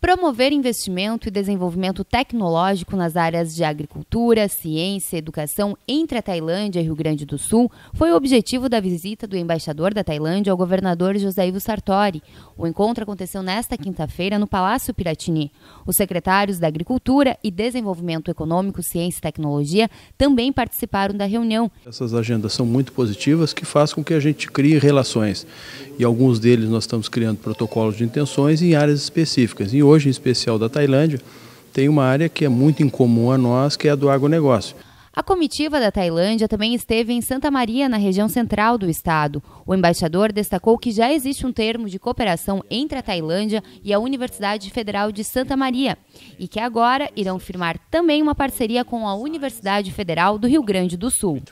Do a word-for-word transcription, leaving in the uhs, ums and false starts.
Promover investimento e desenvolvimento tecnológico nas áreas de agricultura, ciência e educação entre a Tailândia e Rio Grande do Sul foi o objetivo da visita do embaixador da Tailândia ao governador José Ivo Sartori. O encontro aconteceu nesta quinta-feira no Palácio Piratini. Os secretários da Agricultura e Desenvolvimento Econômico, Ciência e Tecnologia também participaram da reunião. Essas agendas são muito positivas, que faz com que a gente crie relações. E alguns deles nós estamos criando protocolos de intenções em áreas específicas. Em hoje, em especial da Tailândia, tem uma área que é muito incomum a nós, que é a do agronegócio. A comitiva da Tailândia também esteve em Santa Maria, na região central do estado. O embaixador destacou que já existe um termo de cooperação entre a Tailândia e a Universidade Federal de Santa Maria e que agora irão firmar também uma parceria com a Universidade Federal do Rio Grande do Sul.